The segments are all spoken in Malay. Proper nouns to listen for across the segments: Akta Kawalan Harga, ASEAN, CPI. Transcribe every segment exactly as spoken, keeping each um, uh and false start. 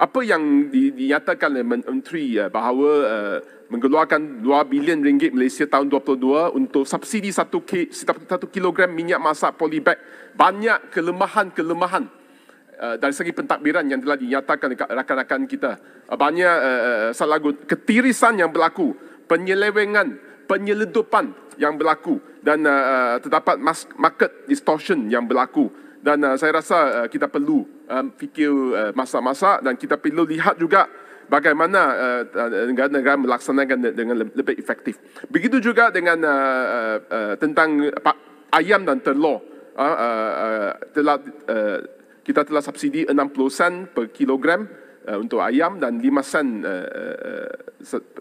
apa yang di, dinyatakan oleh Menteri bahawa uh, mengeluarkan dua bilion ringgit Malaysia tahun dua ribu dua puluh dua untuk subsidi satu kilogram minyak masak polybag, banyak kelemahan-kelemahan uh, dari segi pentadbiran yang telah dinyatakan dekat rakan-rakan kita. Uh, banyak uh, salah guna, ketirisan yang berlaku, penyelewengan, penyeledupan yang berlaku dan uh, terdapat market distortion yang berlaku. Dan uh, saya rasa uh, kita perlu um, fikir uh, masak-masak dan kita perlu lihat juga bagaimana negara-negara uh, melaksanakan dengan lebih efektif. Begitu juga dengan uh, uh, tentang ayam dan telur. Uh, uh, uh, telah, uh, kita telah subsidi enam puluh sen per kilogram uh, untuk ayam dan lima sen uh, uh,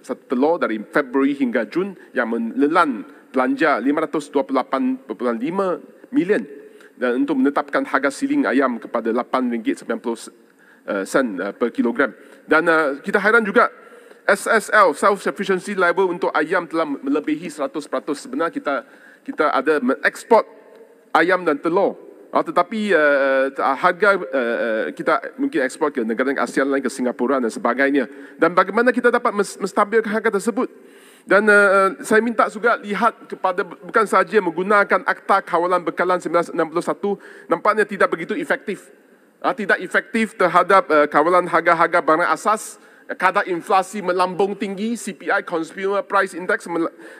satu telur dari Februari hingga Jun yang menelan belanja lima ratus dua puluh lapan perpuluhan lima bilion. Dan untuk menetapkan harga siling ayam kepada lapan ringgit sembilan puluh sen per kilogram. Dan uh, kita hairan juga S S L, Self Sufficiency Level untuk ayam telah melebihi seratus peratus. Sebenarnya kita kita ada mengeksport ayam dan telur. Uh, tetapi uh, harga uh, kita mungkin ekspor ke negara-negara ASEAN lain, ke Singapura dan sebagainya. Dan bagaimana kita dapat menstabilkan harga tersebut? Dan uh, saya minta juga lihat kepada bukan sahaja menggunakan Akta Kawalan Bekalan seribu sembilan ratus enam puluh satu, nampaknya tidak begitu efektif. Uh, tidak efektif terhadap uh, kawalan harga-harga barang asas, uh, kadar inflasi melambung tinggi, C P I, Consumer Price Index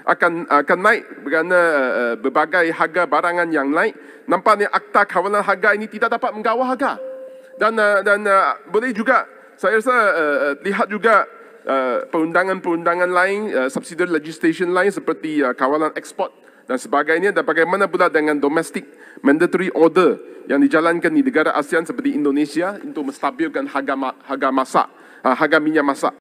akan akan naik kerana uh, berbagai harga barangan yang naik. Nampaknya Akta Kawalan Harga ini tidak dapat mengawal harga. Dan uh, dan uh, boleh juga saya rasa uh, uh, lihat juga perundangan-perundangan uh, lain, uh, subsidiary legislation lain seperti uh, kawalan ekspor dan sebagainya, dan bagaimana pula dengan domestic mandatory order yang dijalankan di negara ASEAN seperti Indonesia untuk menstabilkan harga, ma harga masak, uh, harga minyak masak.